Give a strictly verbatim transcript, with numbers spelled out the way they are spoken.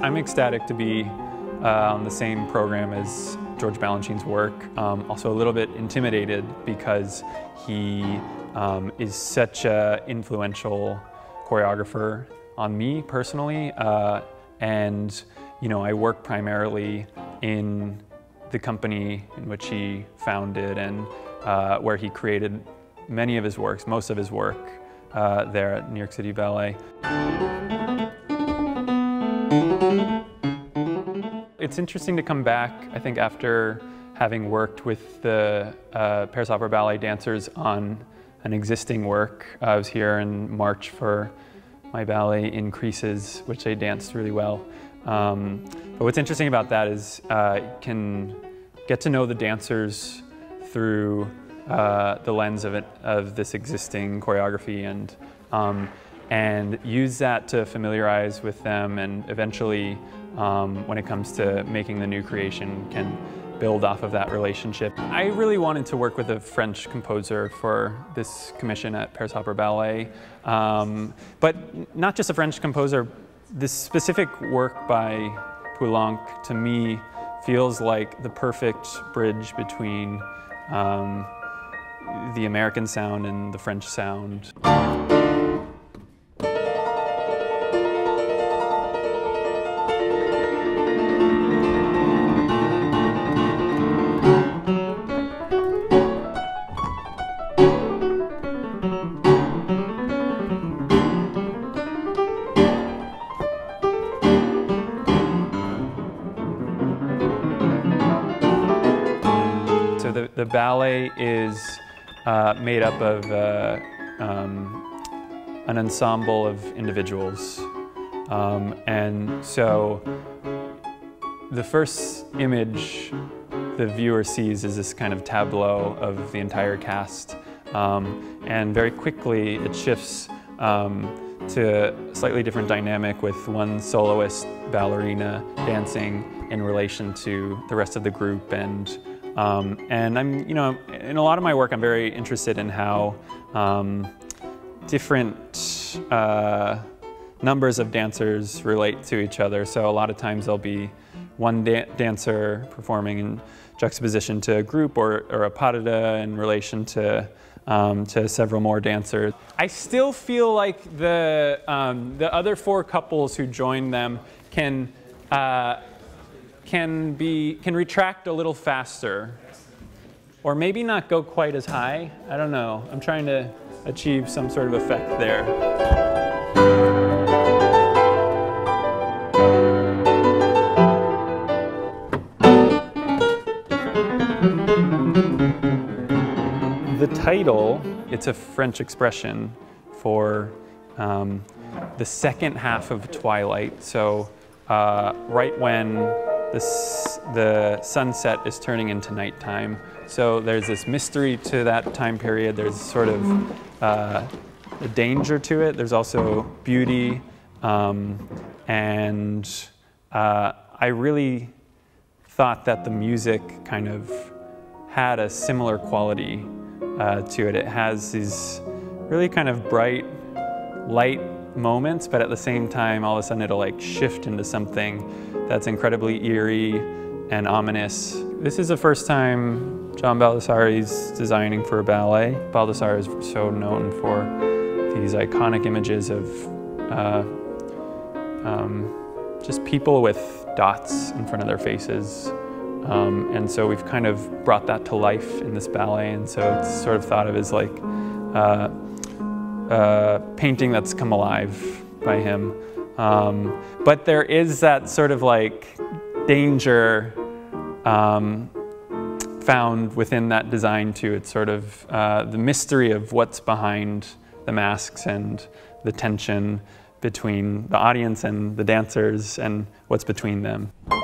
I'm ecstatic to be uh, on the same program as George Balanchine's work. Um, also a little bit intimidated because he um, is such an influential choreographer on me personally. Uh, and you know, I work primarily in the company in which he founded and uh, where he created many of his works, most of his work uh, there at New York City Ballet. It's interesting to come back, I think, after having worked with the uh, Paris Opera Ballet dancers on an existing work. Uh, I was here in March for my ballet Increases, which they danced really well. Um, but what's interesting about that is uh, you can get to know the dancers through uh, the lens of, it, of this existing choreography and, um, and use that to familiarize with them, and eventually, um, when it comes to making the new creation, can build off of that relationship. I really wanted to work with a French composer for this commission at Paris Opera Ballet, um, but not just a French composer. This specific work by Poulenc, to me, feels like the perfect bridge between um, the American sound and the French sound. So the, the ballet is uh, made up of uh, um, an ensemble of individuals. Um, and so the first image the viewer sees is this kind of tableau of the entire cast. Um, and very quickly it shifts um, to a slightly different dynamic, with one soloist ballerina dancing in relation to the rest of the group. And Um, and I'm, you know, in a lot of my work, I'm very interested in how um, different uh, numbers of dancers relate to each other. So a lot of times there'll be one da dancer performing in juxtaposition to a group, or, or a pas de deux in relation to um, to several more dancers. I still feel like the um, the other four couples who join them can. Uh, can be, can retract a little faster, or maybe not go quite as high. I don't know. I'm trying to achieve some sort of effect there. The title, it's a French expression for um, the second half of twilight. So uh, right when The, the sunset is turning into nighttime. So there's this mystery to that time period. There's sort of uh, a danger to it. There's also beauty. Um, and uh, I really thought that the music kind of had a similar quality uh, to it. It has these really kind of bright, light moments, but at the same time, all of a sudden it'll like shift into something that's incredibly eerie and ominous. This is the first time John Baldessari's designing for a ballet. Baldessari is so known for these iconic images of uh, um, just people with dots in front of their faces. Um, and so we've kind of brought that to life in this ballet. And so it's sort of thought of as like uh, Uh, painting that's come alive by him. Um, but there is that sort of like danger um, found within that design too. It's sort of uh, the mystery of what's behind the masks, and the tension between the audience and the dancers, and what's between them.